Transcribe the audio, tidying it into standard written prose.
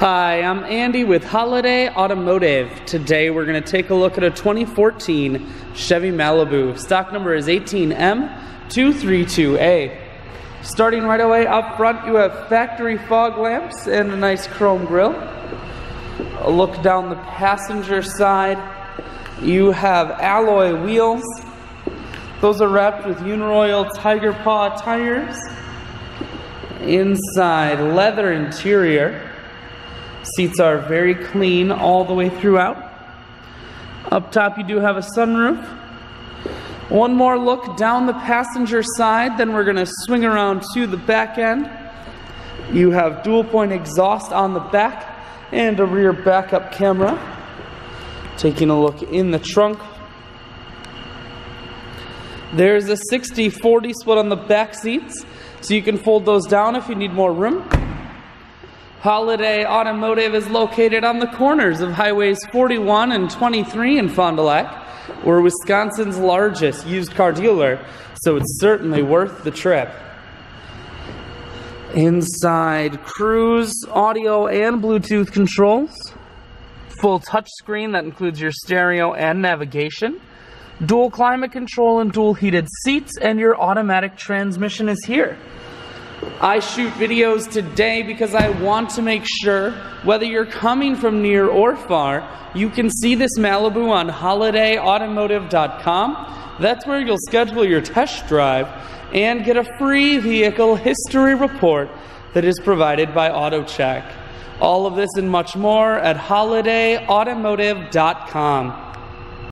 Hi, I'm Andy with Holiday Automotive. Today we're going to take a look at a 2014 Chevy Malibu. Stock number is 18M232A. Starting right away up front, you have factory fog lamps and a nice chrome grille. A look down the passenger side, you have alloy wheels. Those are wrapped with Uniroyal Tiger Paw tires. Inside, leather interior. Seats are very clean all the way throughout. Up top you do have a sunroof. One more look down the passenger side, then we're going to swing around to the back end. You have dual point exhaust on the back and a rear backup camera. Taking a look in the trunk, there's a 60-40 split on the back seats, so you can fold those down if you need more room. Holiday Automotive is located on the corners of Highways 41 and 23 in Fond du Lac. We're Wisconsin's largest used car dealer, so it's certainly worth the trip. Inside, cruise, audio, and Bluetooth controls. Full touchscreen that includes your stereo and navigation. Dual climate control and dual heated seats, and your automatic transmission is here. I shoot videos today because I want to make sure, whether you're coming from near or far, you can see this Malibu on holidayautomotive.com. That's where you'll schedule your test drive and get a free vehicle history report that is provided by AutoCheck. All of this and much more at holidayautomotive.com.